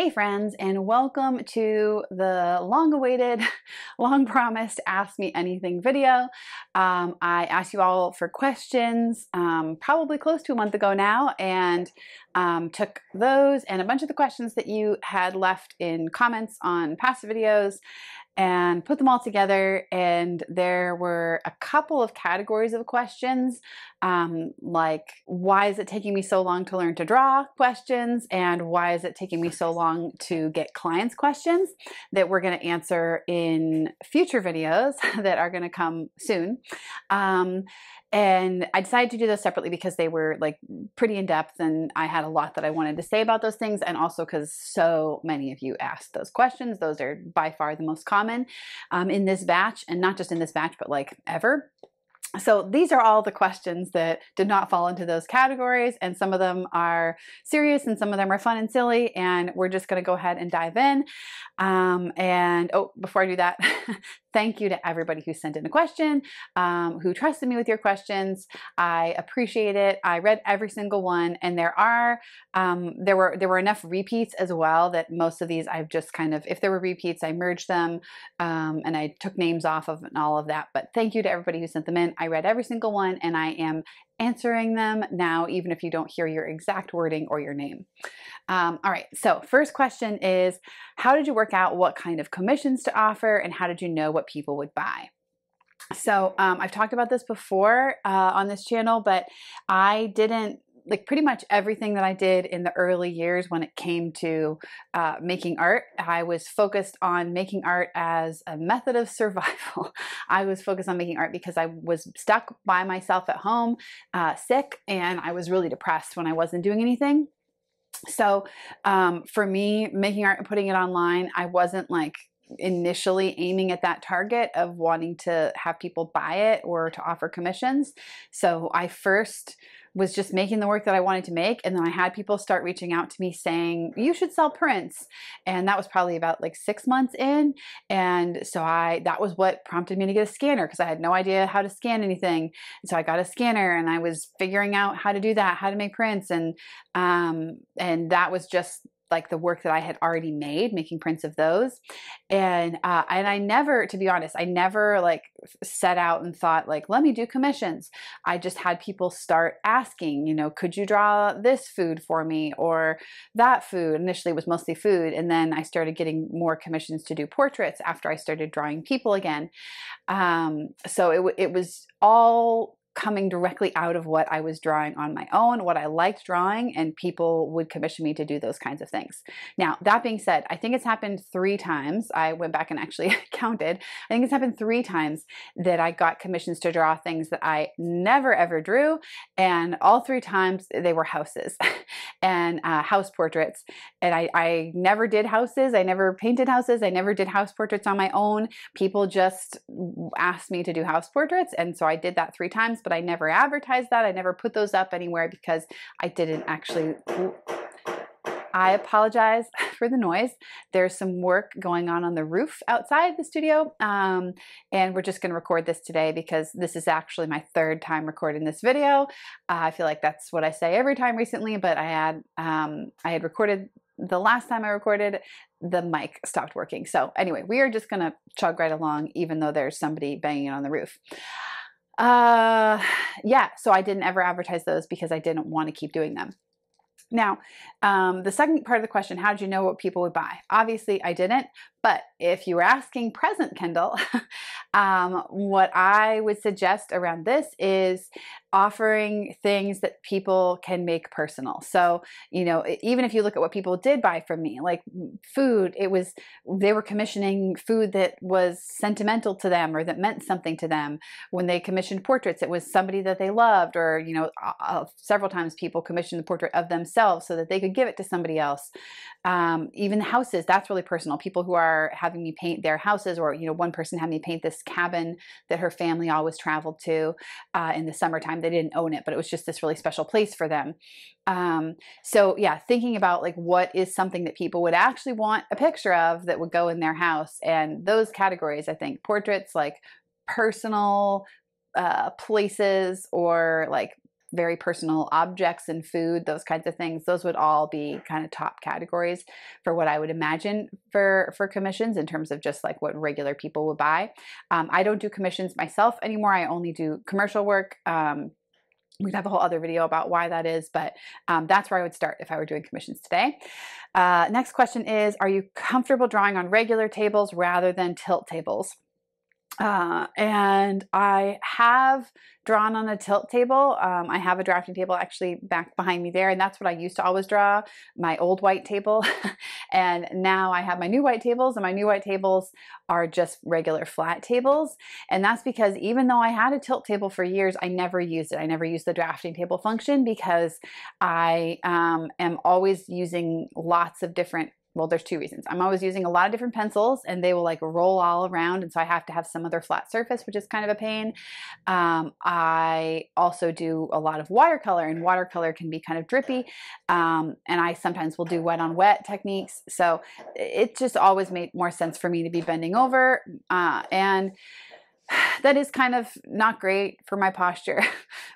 Hey friends, and welcome to the long-awaited, long-promised Ask Me Anything video. I asked you all for questions probably close to a month ago now, and took those and a bunch of the questions that you had left in comments on past videos and put them all together. And there were a couple of categories of questions, like why is it taking me so long to learn to draw questions, and why is it taking me so long to get clients questions, that we're going to answer in future videos that are going to come soon. And I decided to do those separately because they were like pretty in-depth, and I had a lot that I wanted to say about those things, and also because so many of you asked those questions. Those are by far the most common in this batch, and not just in this batch, but like ever. So these are all the questions that did not fall into those categories, and some of them are serious and some of them are fun and silly, and we're just going to go ahead and dive in. And oh, before I do that, thank you to everybody who sent in a question, who trusted me with your questions. I appreciate it. I read every single one, and there were enough repeats as well that most of these I've just kind of, if there were repeats, I merged them, and I took names off of and all of that. But thank you to everybody who sent them in. I read every single one, and I am answering them now, even if you don't hear your exact wording or your name. All right, so first question is, how did you work out what kind of commissions to offer, and how did you know what people would buy? So I've talked about this before on this channel, but I didn't, like pretty much everything that I did in the early years when it came to making art, I was focused on making art as a method of survival. I was focused on making art because I was stuck by myself at home, sick, and I was really depressed when I wasn't doing anything. So for me, making art and putting it online, I wasn't like initially aiming at that target of wanting to have people buy it or to offer commissions. So I first was just making the work that I wanted to make, and then I had people start reaching out to me saying, you should sell prints. And that was probably about like 6 months in. And so that was what prompted me to get a scanner, because I had no idea how to scan anything. And so I got a scanner, and I was figuring out how to do that, how to make prints. And that was just like the work that I had already made, making prints of those. And I never, to be honest, I never like set out and thought like, let me do commissions. I just had people start asking, you know, could you draw this food for me or that food? Initially it was mostly food. And then I started getting more commissions to do portraits after I started drawing people again. So it was all coming directly out of what I was drawing on my own, what I liked drawing, and people would commission me to do those kinds of things. Now, that being said, I think it's happened 3 times. I went back and actually counted. I think it's happened 3 times that I got commissions to draw things that I never ever drew, and all 3 times they were houses and house portraits. And I never did houses. I never painted houses. I never did house portraits on my own. People just asked me to do house portraits, and so I did that 3 times. But I never advertised that. I never put those up anywhere because I didn't actually. I apologize for the noise. There's some work going on the roof outside the studio, and we're just going to record this today because this is actually my 3rd time recording this video. I feel like that's what I say every time recently, but I had recorded the last time I recorded, the mic stopped working. So anyway, we are just going to chug right along, even though there's somebody banging on the roof. Yeah, so I didn't ever advertise those because I didn't want to keep doing them. Now, the second part of the question, how did you know what people would buy? Obviously, I didn't, but if you were asking present Kendall, what I would suggest around this is offering things that people can make personal. So, you know, even if you look at what people did buy from me, like food, they were commissioning food that was sentimental to them or that meant something to them. When they commissioned portraits, it was somebody that they loved, or, you know, several times people commissioned the portrait of themselves so that they could give it to somebody else. Even houses, that's really personal. People who are having me paint their houses, or, you know, one person had me paint this cabin that her family always traveled to in the summertime. They didn't own it, but it was just this really special place for them. So yeah, thinking about like what is something that people would actually want a picture of that would go in their house, and those categories, I think portraits, like personal places, or like very personal objects and food, those kinds of things, those would all be kind of top categories for what I would imagine for commissions in terms of just like what regular people would buy. I don't do commissions myself anymore. I only do commercial work. We'd have a whole other video about why that is, but that's where I would start if I were doing commissions today. Next question is, are you comfortable drawing on regular tables rather than tilt tables? And I have drawn on a tilt table. I have a drafting table actually back behind me there, and that's what I used to always draw, my old white table. And now I have my new white tables, and my new white tables are just regular flat tables. And that's because even though I had a tilt table for years, I never used it. I never used the drafting table function because I am always using lots of different, well, there's two reasons. I'm always using a lot of different pencils and they will like roll all around. And so I have to have some other flat surface, which is kind of a pain. I also do a lot of watercolor, and watercolor can be kind of drippy. And I sometimes will do wet on wet techniques. So it just always made more sense for me to be bending over. And that is kind of not great for my posture,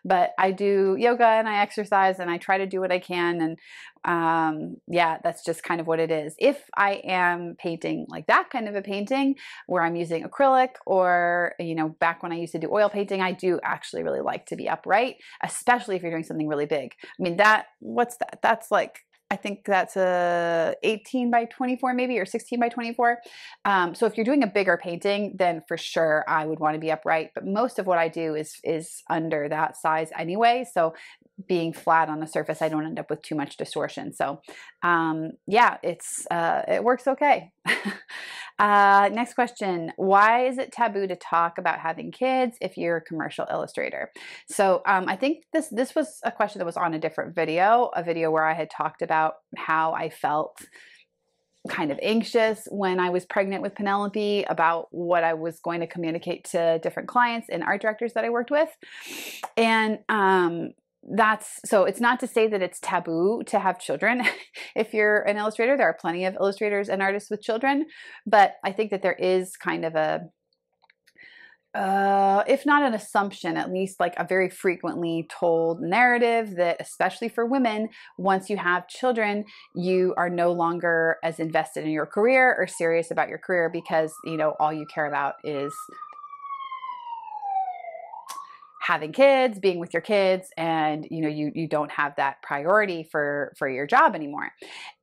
but I do yoga and I exercise and I try to do what I can. And yeah, that's just kind of what it is. If I am painting like that kind of a painting where I'm using acrylic, or, you know, back when I used to do oil painting, I do actually really like to be upright, especially if you're doing something really big. I mean, that, what's that? That's like, I think that's a 18 by 24 maybe, or 16 by 24. So if you're doing a bigger painting, then for sure I would want to be upright. But most of what I do is under that size anyway. So being flat on the surface, I don't end up with too much distortion. So yeah, it's it works okay. Next question. Why is it taboo to talk about having kids if you're a commercial illustrator? So I think this was a question that was on a video where I had talked about how I felt kind of anxious when I was pregnant with Penelope about what I was going to communicate to different clients and art directors that I worked with. And so it's not to say that it's taboo to have children. If you're an illustrator, there are plenty of illustrators and artists with children, but I think that there is kind of a, if not an assumption, at least like a very frequently told narrative that, especially for women, once you have children, you are no longer as invested in your career or serious about your career because, you know, all you care about is having kids, being with your kids, and you know, you don't have that priority for your job anymore.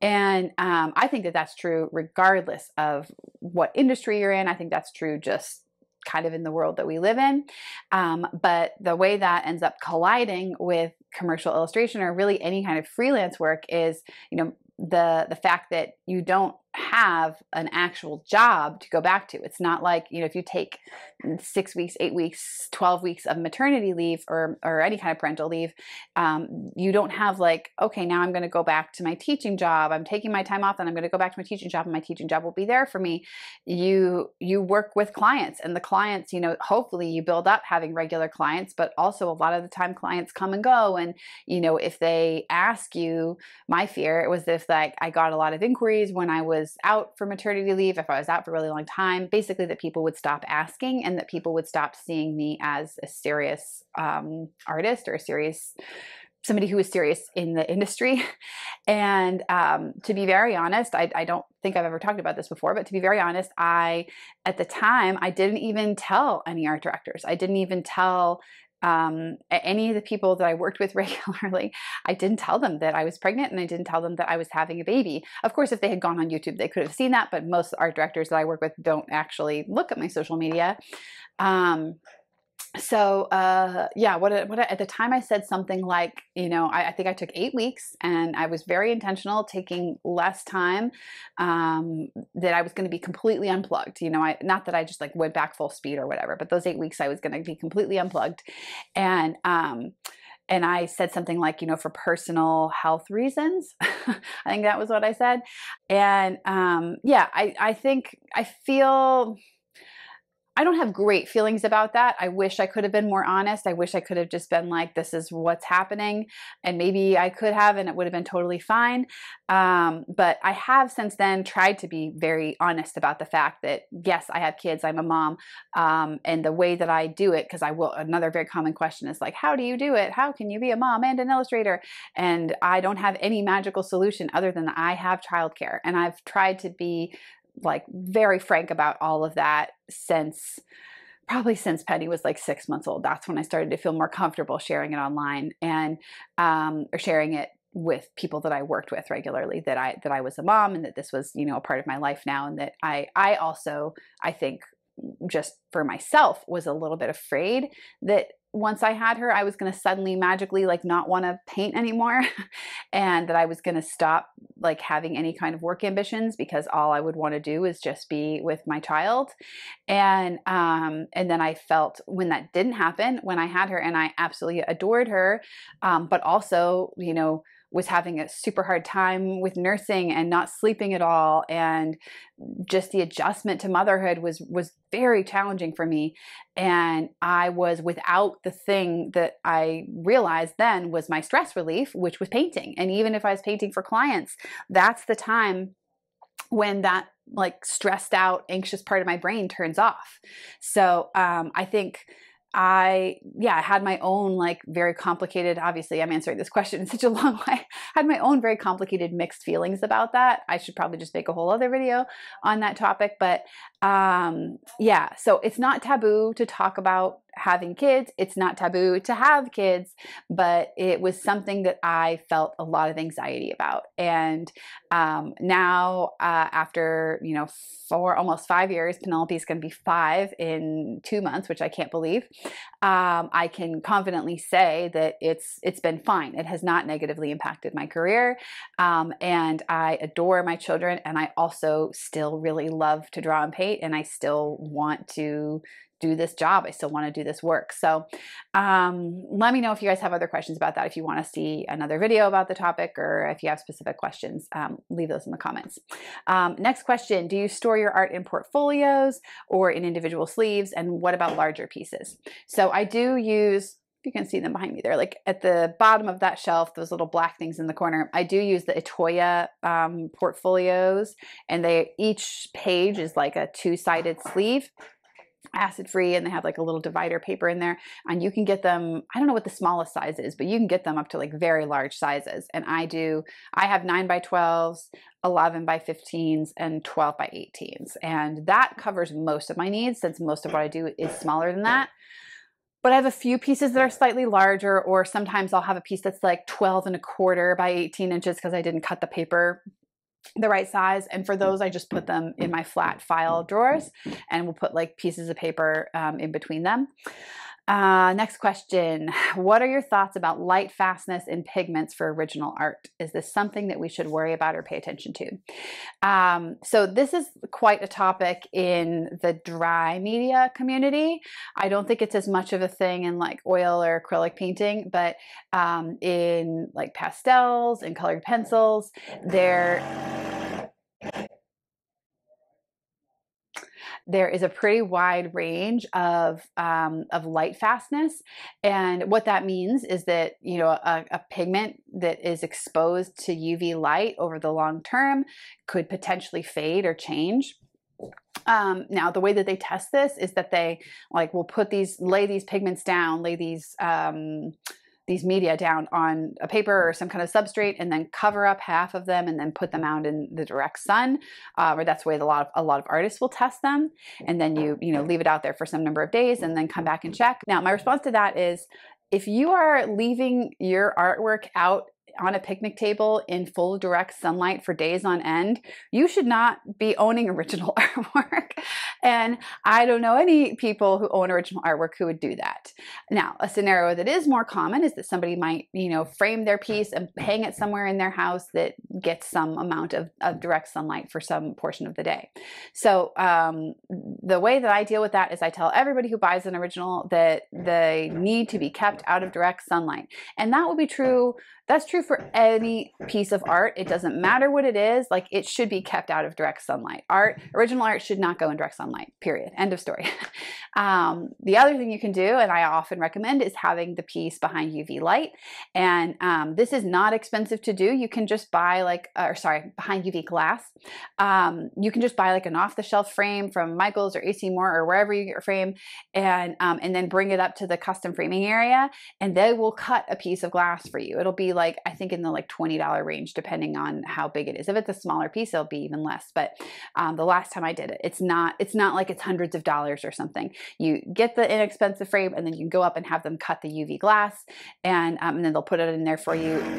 And I think that that's true regardless of what industry you're in. I think that's true just kind of in the world that we live in. But the way that ends up colliding with commercial illustration or really any kind of freelance work is, you know, the fact that you don't have an actual job to go back to. It's not like, you know, if you take 6 weeks, 8 weeks, 12 weeks of maternity leave or any kind of parental leave, you don't have like, okay, now I'm going to go back to my teaching job. I'm taking my time off and I'm going to go back to my teaching job and my teaching job will be there for me. You work with clients, and the clients, you know, hopefully you build up having regular clients, but also a lot of the time clients come and go. And, you know, if they ask you, my fear was if like I got a lot of inquiries when I was out for maternity leave, if I was out for a really long time, basically that people would stop asking and that people would stop seeing me as a serious artist or a serious somebody who is serious in the industry. And to be very honest, I don't think I've ever talked about this before, but to be very honest, at the time, I didn't even tell any art directors. I didn't even tell any of the people that I worked with regularly. I didn't tell them that I was pregnant, and I didn't tell them that I was having a baby. Of course, if they had gone on YouTube, they could have seen that, but most art directors that I work with don't actually look at my social media. Yeah, at the time I said something like, you know, I think I took 8 weeks and I was very intentional taking less time, that I was going to be completely unplugged. You know, not that I just like went back full speed or whatever, but those 8 weeks I was going to be completely unplugged. And, and I said something like, you know, for personal health reasons, I think that was what I said. And, yeah, I feel I don't have great feelings about that. I wish I could have been more honest. I wish I could have just been like, this is what's happening. And maybe I could have, and it would have been totally fine. But I have since then tried to be very honest about the fact that, yes, I have kids, I'm a mom. And the way that I do it, because I will, another very common question is like, how do you do it? How can you be a mom and an illustrator? And I don't have any magical solution other than that I have childcare. And I've tried to be like very frank about all of that since, probably since Penny was like 6 months old. That's when I started to feel more comfortable sharing it online and, or sharing it with people that I worked with regularly, that I was a mom and that this was, you know, a part of my life now. And that I also, I think just for myself, was a little bit afraid that once I had her, I was going to suddenly magically like not want to paint anymore and that I was going to stop like having any kind of work ambitions because all I would want to do is just be with my child. And then I felt when that didn't happen, when I had her and I absolutely adored her, but also, you know, was having a super hard time with nursing and not sleeping at all. And just the adjustment to motherhood was very challenging for me. And I was without the thing that I realized then was my stress relief, which was painting. And even if I was painting for clients, that's the time when that like stressed out, anxious part of my brain turns off. So I think I had my own like very complicated, obviously I'm answering this question in such a long way, I had my own very complicated mixed feelings about that. I should probably just make a whole other video on that topic, but yeah, so it's not taboo to talk about having kids. It's not taboo to have kids, but it was something that I felt a lot of anxiety about. And now after, you know, almost 5 years, Penelope's going to be 5 in 2 months, which I can't believe. I can confidently say that it's been fine. It has not negatively impacted my career. And I adore my children. And I also still really love to draw and paint. And I still want to do this job. I still want to do this work. So let me know if you guys have other questions about that. If you want to see another video about the topic, or if you have specific questions, leave those in the comments. Next question, do you store your art in portfolios or in individual sleeves? And what about larger pieces? So I do use, you can see them behind me, they're like at the bottom of that shelf, those little black things in the corner. I do use the Itoya portfolios, and they, each page is like a two-sided sleeve, acid-free, and they have like a little divider paper in there, and you can get them, I don't know what the smallest size is, but you can get them up to like very large sizes. And I have 9x12s, 11x15s, and 12x18s, and that covers most of my needs since most of what I do is smaller than that. But I have a few pieces that are slightly larger, or sometimes I'll have a piece that's like 12 1/4 by 18 inches because I didn't cut the paper the right size. And for those, I just put them in my flat file drawers, and we'll put like pieces of paper in between them. Next question. What are your thoughts about light fastness in pigments for original art? Is this something that we should worry about or pay attention to? So this is quite a topic in the dry media community. I don't think it's as much of a thing in like oil or acrylic painting, but in like pastels and colored pencils, there is a pretty wide range of light fastness. And what that means is that, you know, a pigment that is exposed to UV light over the long term could potentially fade or change. Now the way that they test this is that they like will put these, lay these pigments down, lay these media down on a paper or some kind of substrate, and then cover up half of them and then put them out in the direct sun, or that's the way a lot of artists will test them. And then you leave it out there for some number of days and then come back and check. Now my response to that is, if you are leaving your artwork out on a picnic table in full direct sunlight for days on end, you should not be owning original artwork. And I don't know any people who own original artwork who would do that. Now, a scenario that is more common is that somebody might, you know, frame their piece and hang it somewhere in their house that gets some amount of direct sunlight for some portion of the day. So the way that I deal with that is I tell everybody who buys an original that they need to be kept out of direct sunlight. And that will be true That's true for any piece of art. It doesn't matter what it is. Like, it should be kept out of direct sunlight. Art, original art should not go in direct sunlight, period. End of story. The other thing you can do, and I often recommend, is having the piece behind UV light. And this is not expensive to do. You can just buy like, behind UV glass. You can just buy like an off-the-shelf frame from Michaels or AC Moore or wherever you get your frame, and then bring it up to the custom framing area, and they will cut a piece of glass for you. It'll be like, I think in the like $20 range, depending on how big it is. If it's a smaller piece, it'll be even less. But the last time I did it, it's not like it's hundreds of dollars or something. You get the inexpensive frame, and then you can go up and have them cut the UV glass, and then they'll put it in there for you.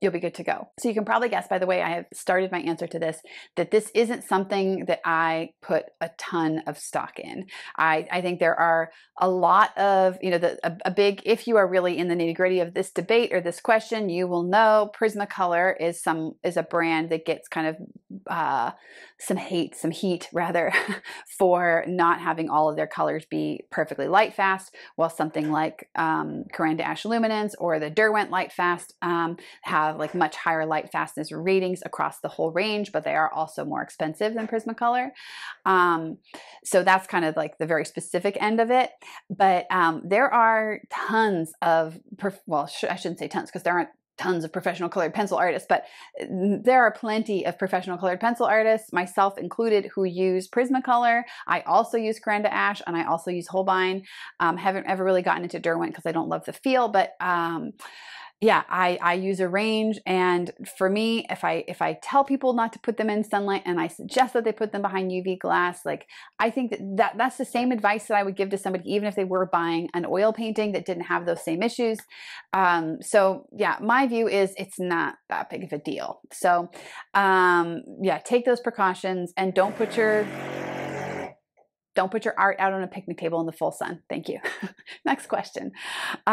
You'll be good to go. So you can probably guess by the way I have started my answer to this, that this isn't something that I put a ton of stock in. I think there are a lot of, you know, a big, if you are really in the nitty gritty of this debate or this question, you will know Prismacolor is a brand that gets kind of some heat rather for not having all of their colors be perfectly light fast, while something like Caran d'Ache Luminance or the Derwent Lightfast have like much higher light fastness ratings across the whole range, but they are also more expensive than Prismacolor. So that's kind of like the very specific end of it. But there are tons of, well, I shouldn't say tons, because there aren't tons of professional colored pencil artists, but there are plenty of professional colored pencil artists, myself included, who use Prismacolor. I also use Karanda Ash, and I also use Holbein. Haven't ever really gotten into Derwent because I don't love the feel, but yeah, I use a range, and for me, if I tell people not to put them in sunlight and I suggest that they put them behind UV glass, like, I think that's the same advice that I would give to somebody, even if they were buying an oil painting that didn't have those same issues. So yeah, my view is it's not that big of a deal. So yeah, take those precautions and don't put your art out on a picnic table in the full sun. Thank you. Next question. All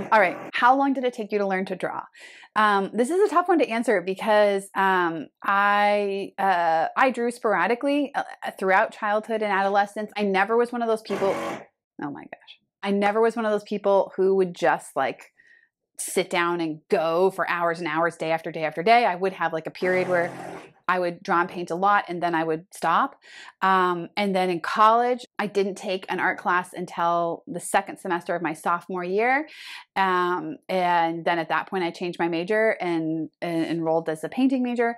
right. How long did it take you to learn to draw? This is a tough one to answer because I drew sporadically throughout childhood and adolescence. I never was one of those people who would just like sit down and go for hours and hours, day after day after day. I would have like a period where I would draw and paint a lot, and then I would stop. And then in college, I didn't take an art class until the second semester of my sophomore year. And then at that point, I changed my major and enrolled as a painting major.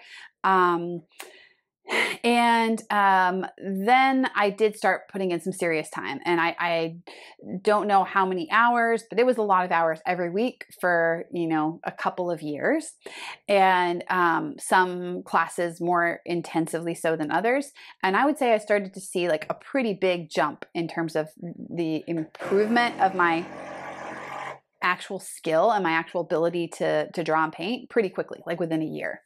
Then I did start putting in some serious time, and I don't know how many hours, but it was a lot of hours every week for, you know, a couple of years, and some classes more intensively so than others. And I would say I started to see like a pretty big jump in terms of the improvement of my actual skill and my actual ability to draw and paint pretty quickly, like within a year.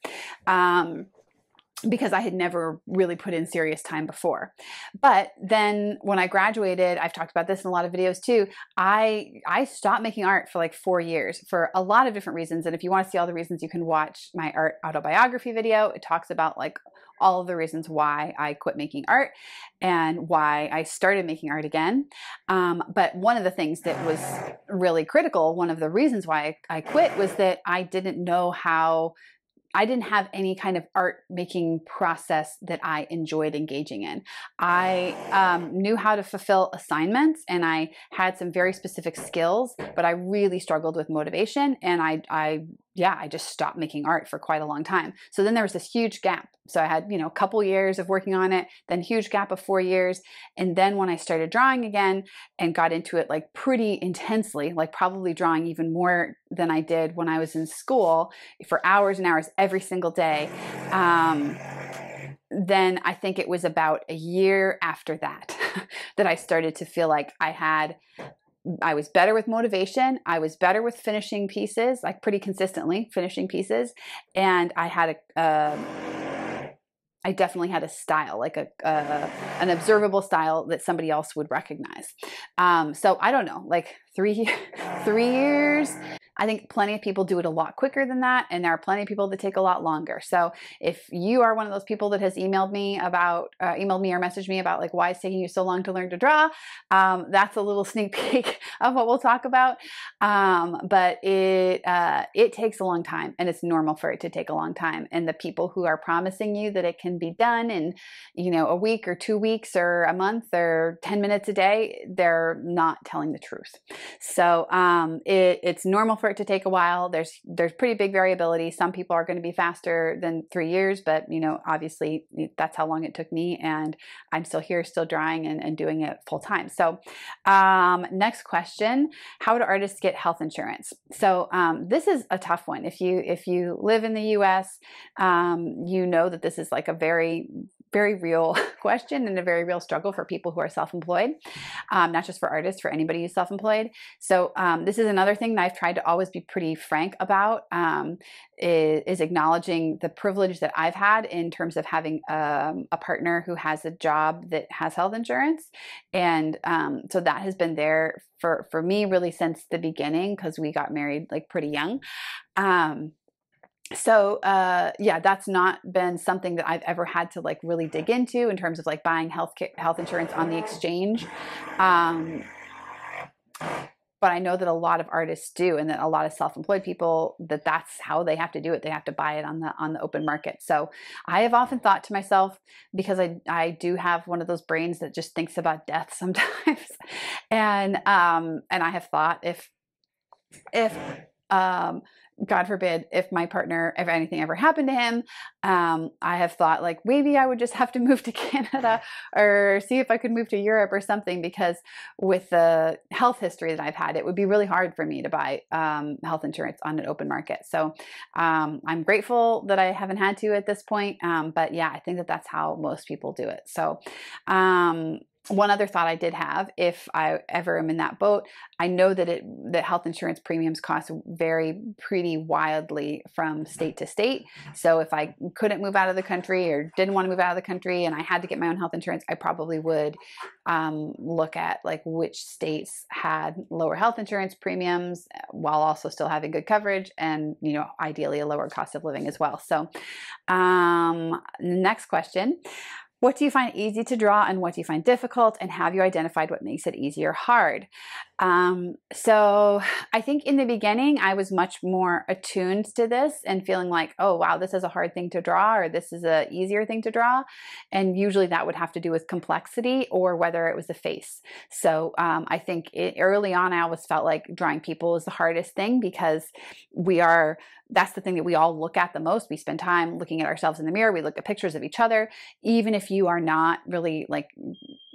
Because I had never really put in serious time before. But then when I graduated, I've talked about this in a lot of videos too, I stopped making art for like 4 years for a lot of different reasons. And if you want to see all the reasons, you can watch my art autobiography video. It talks about like all of the reasons why I quit making art and why I started making art again. But one of the things that was really critical, one of the reasons why I quit, was that I didn't have any kind of art making process that I enjoyed engaging in. I knew how to fulfill assignments, and I had some very specific skills, but I really struggled with motivation, and I just stopped making art for quite a long time. So then there was this huge gap. So I had, you know, a couple years of working on it, then huge gap of 4 years. And then when I started drawing again and got into it like pretty intensely, like probably drawing even more than I did when I was in school for hours and hours every single day, then I think it was about a year after that that I started to feel like I was better with motivation. I was better with finishing pieces, like pretty consistently finishing pieces. And I definitely had a style, like an observable style that somebody else would recognize. So I don't know, like three years I think plenty of people do it a lot quicker than that, and there are plenty of people that take a lot longer. So if you are one of those people that has emailed me or messaged me about like why it's taking you so long to learn to draw, that's a little sneak peek of what we'll talk about. But it takes a long time, and it's normal for it to take a long time. And the people who are promising you that it can be done in, you know, a week or 2 weeks or a month or 10 minutes a day, they're not telling the truth. So it's normal for it to take a while. There's pretty big variability. Some people are going to be faster than 3 years, but you know, obviously that's how long it took me, and I'm still here, still drawing and doing it full time. So next question, how do artists get health insurance? So this is a tough one. If you live in the US, you know that this is like a very real question and a very real struggle for people who are self-employed, not just for artists, for anybody who's self-employed. So this is another thing that I've tried to always be pretty frank about, is acknowledging the privilege that I've had in terms of having a partner who has a job that has health insurance. And so that has been there for me really since the beginning, because we got married like pretty young. So, yeah, that's not been something that I've ever had to like really dig into in terms of like buying health insurance on the exchange. But I know that a lot of artists do, and that a lot of self-employed people, that's how they have to do it. They have to buy it on the open market. So I have often thought to myself, because I do have one of those brains that just thinks about death sometimes. And I have thought if God forbid, if my partner, if anything ever happened to him, I have thought like maybe I would just have to move to Canada or see if I could move to Europe or something, because with the health history that I've had, it would be really hard for me to buy health insurance on an open market. So I'm grateful that I haven't had to at this point. But yeah, I think that that's how most people do it. So one other thought I did have, if I ever am in that boat, I know that that health insurance premiums cost vary pretty wildly from state to state. So if I couldn't move out of the country or didn't want to move out of the country and I had to get my own health insurance, I probably would look at like which states had lower health insurance premiums while also still having good coverage and, you know, ideally a lower cost of living as well. So next question. What do you find easy to draw and what do you find difficult, and have you identified what makes it easy or hard? So I think in the beginning I was much more attuned to this and feeling like, oh wow, this is a hard thing to draw, or this is an easier thing to draw. And usually that would have to do with complexity or whether it was a face. So I think early on I always felt like drawing people is the hardest thing, because that's the thing that we all look at the most. We spend time looking at ourselves in the mirror. We look at pictures of each other. Even if you are not really like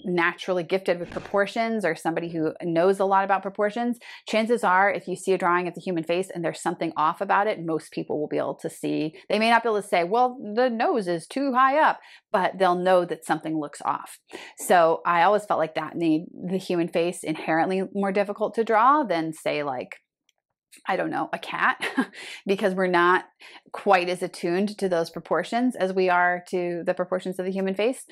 naturally gifted with proportions or somebody who knows a lot about proportions, chances are if you see a drawing of the human face and there's something off about it, most people will be able to see. They may not be able to say, well, the nose is too high up, but they'll know that something looks off. So I always felt like that made the human face inherently more difficult to draw than say like, I don't know, a cat, because we're not quite as attuned to those proportions as we are to the proportions of the human face.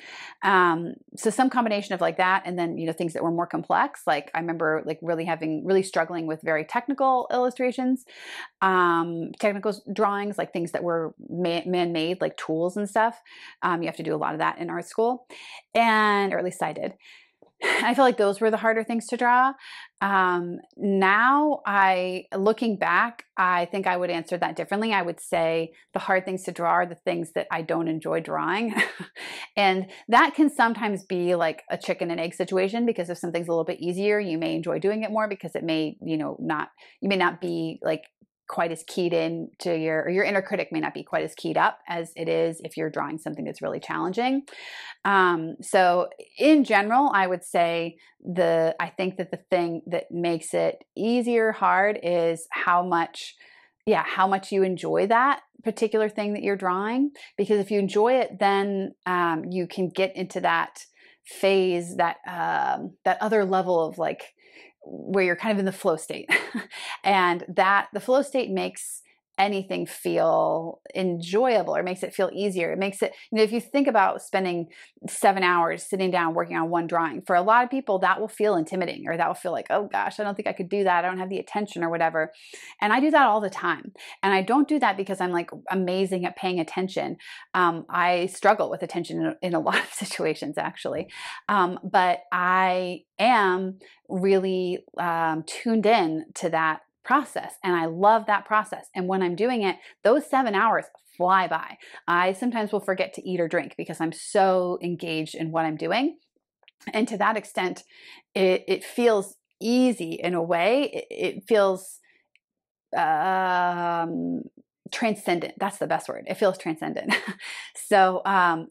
So some combination of like that, and then, you know, things that were more complex. Like I remember like really struggling with very technical illustrations, technical drawings, like things that were man-made, like tools and stuff. You have to do a lot of that in art school, or at least I did. I feel like those were the harder things to draw. Now looking back, I think I would answer that differently. I would say the hard things to draw are the things that I don't enjoy drawing. And that can sometimes be like a chicken and egg situation, because if something's a little bit easier, you may enjoy doing it more because it may, you know, you may not be like quite as keyed in to your inner critic may not be quite as keyed up as it is if you're drawing something that's really challenging. So in general, I would say I think that the thing that makes it easier, hard is how much you enjoy that particular thing that you're drawing. Because if you enjoy it, then you can get into that phase, that other level of like, where you're kind of in the flow state. And the flow state makes anything feel enjoyable, or makes it feel easier. It makes it, you know, if you think about spending 7 hours sitting down working on one drawing, for a lot of people that will feel intimidating, or that will feel like, oh gosh, I don't think I could do that. I don't have the attention or whatever. And I do that all the time. And I don't do that because I'm like amazing at paying attention. I struggle with attention in a lot of situations actually. But I am really tuned in to that process, and I love that process. And when I'm doing it, those 7 hours fly by. I sometimes will forget to eat or drink because I'm so engaged in what I'm doing. And to that extent, it feels easy in a way. It feels transcendent. That's the best word. It feels transcendent. So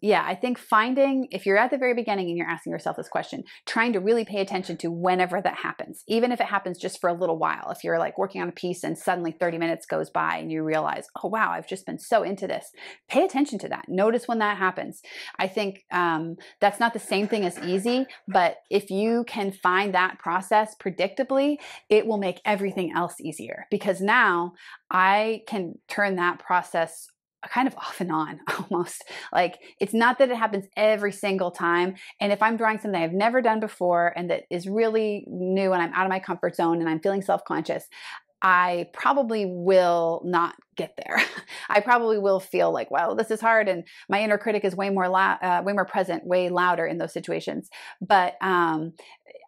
yeah, I think finding, if you're at the very beginning and you're asking yourself this question, trying to really pay attention to whenever that happens, even if it happens just for a little while. If you're like working on a piece and suddenly 30 minutes goes by and you realize, oh wow, I've just been so into this, pay attention to that. Notice when that happens. I think that's not the same thing as easy, but if you can find that process predictably, it will make everything else easier, because now I can turn that process kind of off and on almost. Like, it's not that it happens every single time. And if I'm drawing something I've never done before and that is really new and I'm out of my comfort zone and I'm feeling self-conscious, I probably will not get there. I probably will feel like, wow, this is hard. And my inner critic is way more present, way louder in those situations. But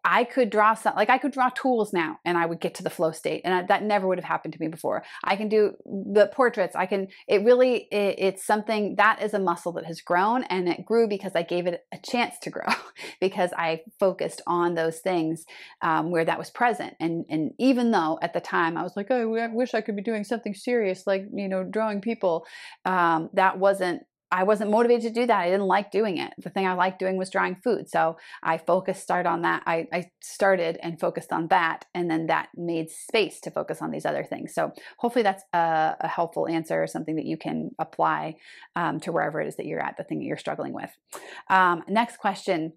I could draw some, like I could draw tools now and I would get to the flow state. And that never would have happened to me before. I can do the portraits. I can, it's something that is a muscle that has grown, and it grew because I gave it a chance to grow because I focused on those things where that was present. And even though at the time I was like, oh, I wish I could be doing something serious, like, you know, drawing people, I wasn't motivated to do that. I didn't like doing it. The thing I liked doing was drawing food. So I started and focused on that. And then that made space to focus on these other things. So hopefully that's a helpful answer, or something that you can apply to wherever it is that you're at, the thing that you're struggling with. Next question.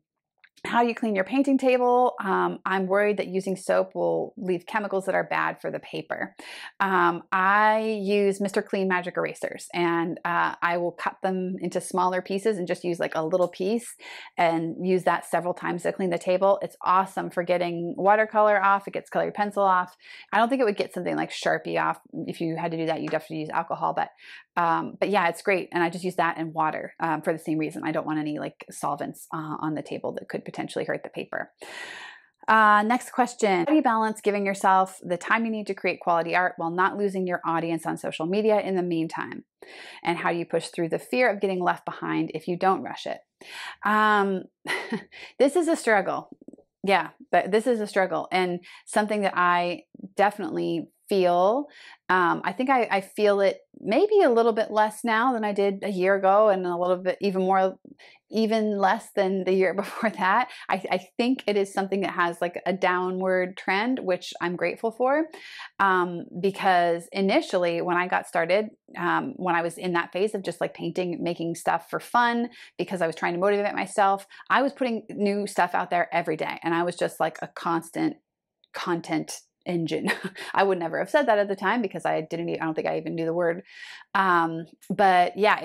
How do you clean your painting table? I'm worried that using soap will leave chemicals that are bad for the paper. I use Mr. Clean Magic Erasers, and I will cut them into smaller pieces and just use like a little piece and use that several times to clean the table. It's awesome for getting watercolor off. It gets colored pencil off. I don't think it would get something like Sharpie off. If you had to do that, you'd have to use alcohol, but yeah, it's great. And I just use that and water for the same reason. I don't want any like solvents on the table that could potentially hurt the paper. Next question. How do you balance giving yourself the time you need to create quality art while not losing your audience on social media in the meantime? And how do you push through the fear of getting left behind if you don't rush it? This is a struggle. Yeah, but this is a struggle, and something that I definitely feel. I think I feel it maybe a little bit less now than I did a year ago, and a little bit even less than the year before that. I think it is something that has like a downward trend, which I'm grateful for, because initially when I got started, when I was in that phase of just like painting, making stuff for fun, because I was trying to motivate myself, I was putting new stuff out there every day. And I was just like a constant content engine. I would never have said that at the time because I don't think I even knew the word. But yeah,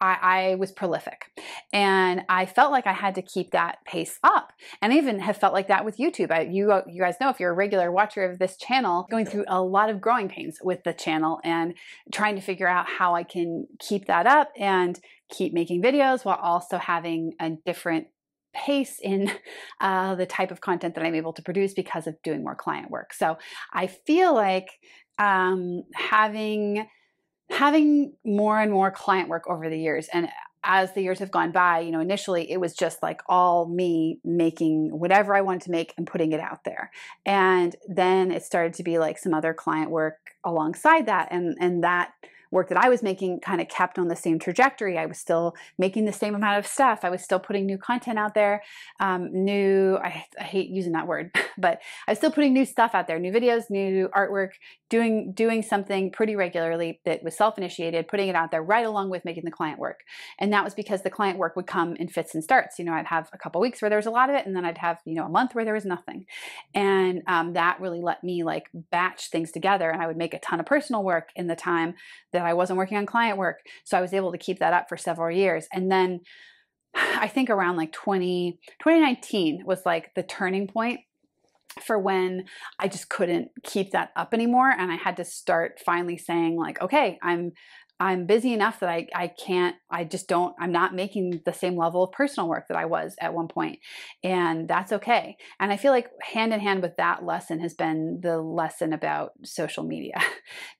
I was prolific, and I felt like I had to keep that pace up. And I even have felt like that with YouTube. You guys know, if you're a regular watcher of this channel, going through a lot of growing pains with the channel and trying to figure out how I can keep that up and keep making videos while also having a different pace in the type of content that I'm able to produce because of doing more client work. So I feel like having more and more client work over the years, and as the years have gone by, you know, initially it was just like all me making whatever I wanted to make and putting it out there. And then it started to be like some other client work alongside that, and that work that I was making kind of kept on the same trajectory. I was still making the same amount of stuff. I was still putting new content out there, I hate using that word, but I was still putting new stuff out there, new videos, new artwork, doing something pretty regularly that was self-initiated, putting it out there right along with making the client work. And that was because the client work would come in fits and starts. You know, I'd have a couple weeks where there was a lot of it, and then I'd have, you know, a month where there was nothing. And that really let me like batch things together, and I would make a ton of personal work in the time that I wasn't working on client work. So I was able to keep that up for several years. And then I think around like 2019 was like the turning point for when I just couldn't keep that up anymore. And I had to start finally saying like, okay, I'm busy enough that I'm not making the same level of personal work that I was at one point, and that's okay. And I feel like hand in hand with that lesson has been the lesson about social media,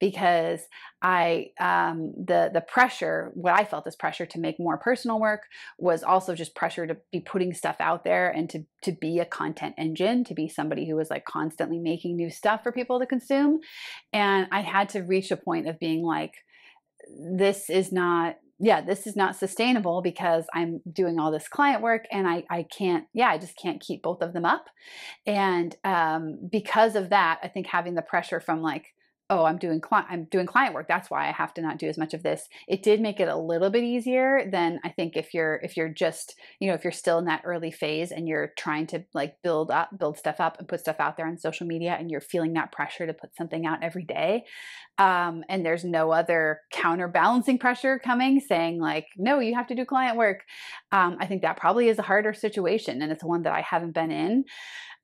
because I, the pressure, what I felt as pressure to make more personal work was also just pressure to be putting stuff out there and to be a content engine, to be somebody who was like constantly making new stuff for people to consume. And I had to reach a point of being like, this is not sustainable, because I'm doing all this client work and I just can't keep both of them up. And because of that, I think having the pressure from like, oh, I'm doing client work, that's why I have to not do as much of this. It did make it a little bit easier than I think if you're still in that early phase and you're trying to like build stuff up and put stuff out there on social media, and you're feeling that pressure to put something out every day. And there's no other counterbalancing pressure coming saying like, no, you have to do client work. I think that probably is a harder situation, and it's one that I haven't been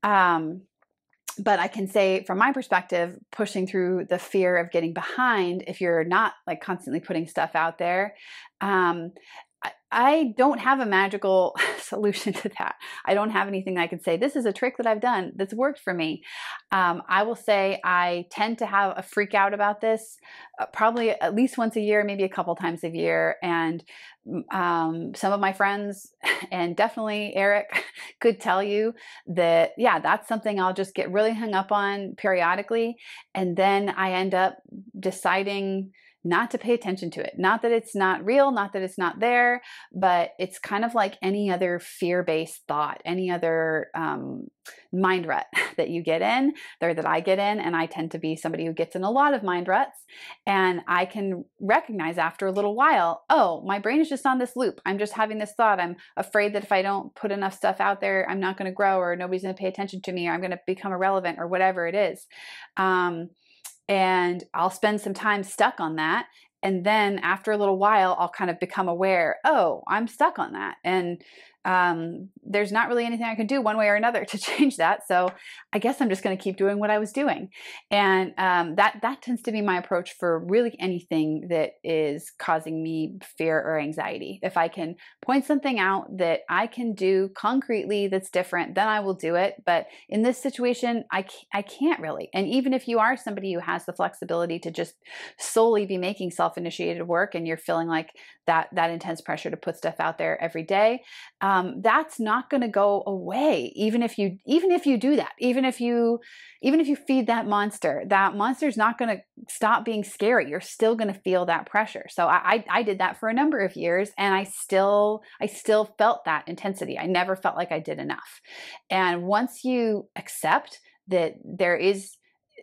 in. But I can say from my perspective, pushing through the fear of getting behind, if you're not like constantly putting stuff out there, I don't have a magical solution to that. I don't have anything I could say, this is a trick that I've done that's worked for me. I will say I tend to have a freak out about this probably at least once a year, maybe a couple times a year. And some of my friends, and definitely Eric, could tell you that, yeah, that's something I'll just get really hung up on periodically. And then I end up deciding not to pay attention to it. Not that it's not real, not that it's not there, but it's kind of like any other fear-based thought, any other mind rut that you get in, or that I get in. And I tend to be somebody who gets in a lot of mind ruts, and I can recognize after a little while, oh, my brain is just on this loop. I'm just having this thought. I'm afraid that if I don't put enough stuff out there, I'm not going to grow, or nobody's going to pay attention to me, or I'm going to become irrelevant, or whatever it is. And I'll spend some time stuck on that. And then after a little while, I'll kind of become aware, oh, I'm stuck on that. And there's not really anything I can do one way or another to change that. So I guess I'm just going to keep doing what I was doing. And that tends to be my approach for really anything that is causing me fear or anxiety. If I can point something out that I can do concretely that's different, then I will do it. But in this situation, I can't really. And even if you are somebody who has the flexibility to just solely be making self-initiated work, and you're feeling like that intense pressure to put stuff out there every day, that's not going to go away. Even if you do that, even if you feed that monster's not going to stop being scary. You're still going to feel that pressure. So I did that for a number of years, and I still felt that intensity. I never felt like I did enough. And once you accept that there is,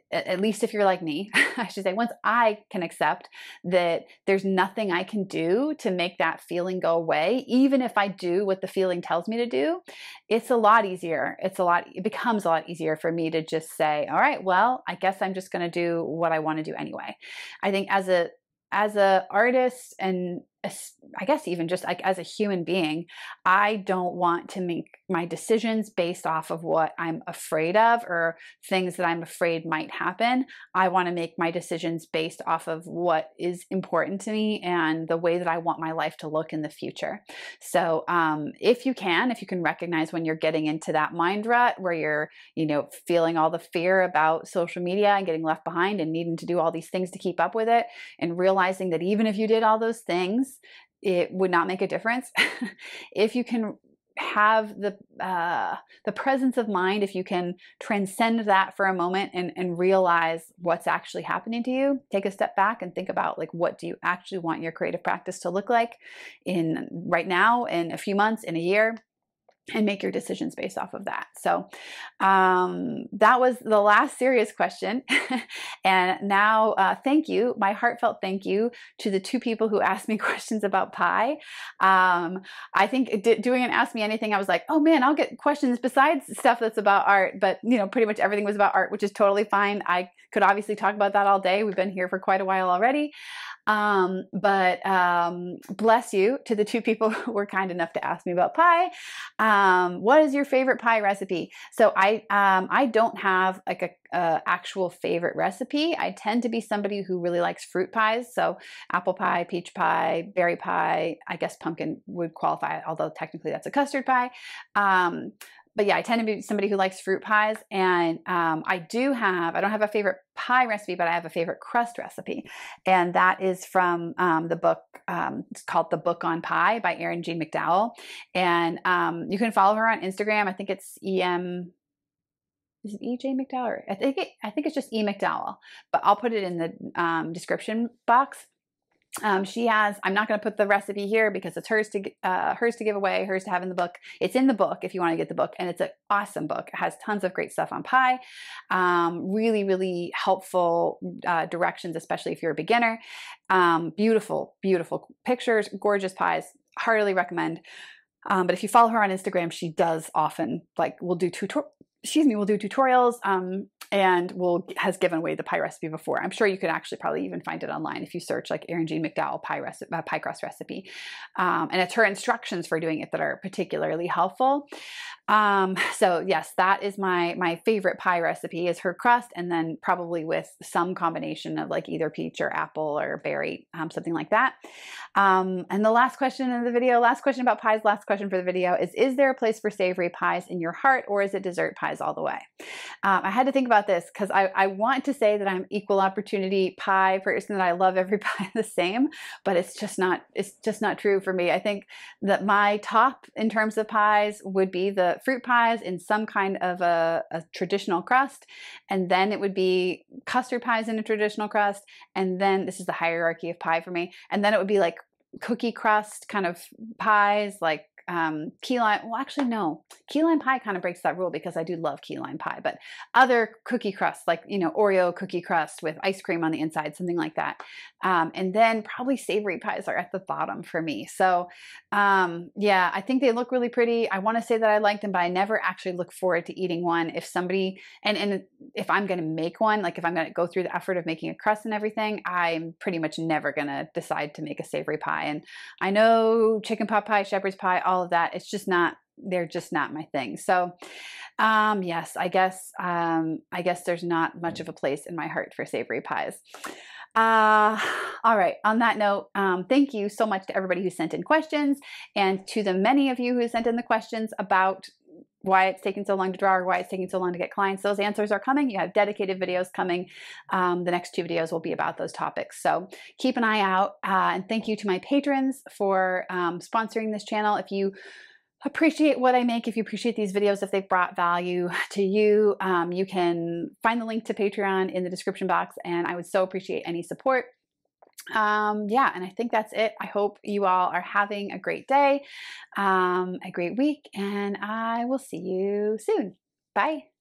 at least if you're like me, I should say, once I can accept that there's nothing I can do to make that feeling go away, even if I do what the feeling tells me to do, it's a lot easier. It becomes a lot easier for me to just say, all right, well, I guess I'm just going to do what I want to do anyway. I think as an artist, and I guess even just like as a human being, I don't want to make my decisions based off of what I'm afraid of or things that I'm afraid might happen. I want to make my decisions based off of what is important to me and the way that I want my life to look in the future. So if you can recognize when you're getting into that mind rut where you're, you know, feeling all the fear about social media and getting left behind and needing to do all these things to keep up with it, and realizing that even if you did all those things, it would not make a difference. If you can have the presence of mind, if you can transcend that for a moment and realize what's actually happening to you, take a step back and think about, like, what do you actually want your creative practice to look like in right now, in a few months, in a year, and make your decisions based off of that. So that was the last serious question. And now thank you, my heartfelt thank you to the two people who asked me questions about pie. I think doing an Ask Me Anything, I was like, oh man, I'll get questions besides stuff that's about art, but you know, pretty much everything was about art, which is totally fine. I could obviously talk about that all day. We've been here for quite a while already. Bless you to the two people who were kind enough to ask me about pie. What is your favorite pie recipe? So I don't have like a actual favorite recipe. I tend to be somebody who really likes fruit pies. So apple pie, peach pie, berry pie, I guess pumpkin would qualify, although technically that's a custard pie. But yeah, I tend to be somebody who likes fruit pies, and I don't have a favorite pie recipe, but I have a favorite crust recipe. And that is from the book, it's called The Book on Pie by Erin Jeanne McDowell. And you can follow her on Instagram. I think it's is it EJ McDowell? I think it's just E McDowell, but I'll put it in the description box. She has, I'm not going to put the recipe here because it's hers to give away, hers to have in the book. It's in the book if you want to get the book, and it's an awesome book. It has tons of great stuff on pie. Really, really helpful directions, especially if you're a beginner. Beautiful, beautiful pictures, gorgeous pies. Heartily recommend. But if you follow her on Instagram, she does often, like, we'll do tutorials, and has given away the pie recipe before. I'm sure you could actually probably even find it online if you search like Erin Jeanne McDowell pie crust recipe. And it's her instructions for doing it that are particularly helpful. So yes, that is my favorite pie recipe, is her crust, and then probably with some combination of like either peach or apple or berry, something like that. And the last question in the video, last question about pies, last question for the video is there a place for savory pies in your heart, or is it dessert pies all the way? I had to think about this because I want to say that I'm equal opportunity pie person, that I love every pie the same, but it's just not true for me. I think that my top in terms of pies would be the fruit pies in some kind of a traditional crust, and then it would be custard pies in a traditional crust, and then this is the hierarchy of pie for me, and then it would be like cookie crust kind of pies, like key lime, well actually no, key lime pie kind of breaks that rule because I do love key lime pie, but other cookie crust, like, you know, Oreo cookie crust with ice cream on the inside, something like that. And then probably savory pies are at the bottom for me. So yeah, I think they look really pretty. I want to say that I like them, but I never actually look forward to eating one. If somebody, and if I'm going to make one, like if I'm going to go through the effort of making a crust and everything, I'm pretty much never going to decide to make a savory pie. And I know chicken pot pie, shepherd's pie, all of that, it's just not, they're just not my thing. So yes, I guess there's not much of a place in my heart for savory pies. All right, on that note, thank you so much to everybody who sent in questions, and to the many of you who sent in the questions about why it's taking so long to draw, or why it's taking so long to get clients. Those answers are coming. You have dedicated videos coming. The next two videos will be about those topics. So keep an eye out. And thank you to my patrons for sponsoring this channel. If you appreciate what I make, if you appreciate these videos, if they've brought value to you, you can find the link to Patreon in the description box, and I would so appreciate any support. Yeah, and I think that's it. I hope you all are having a great day, a great week, and I will see you soon. Bye.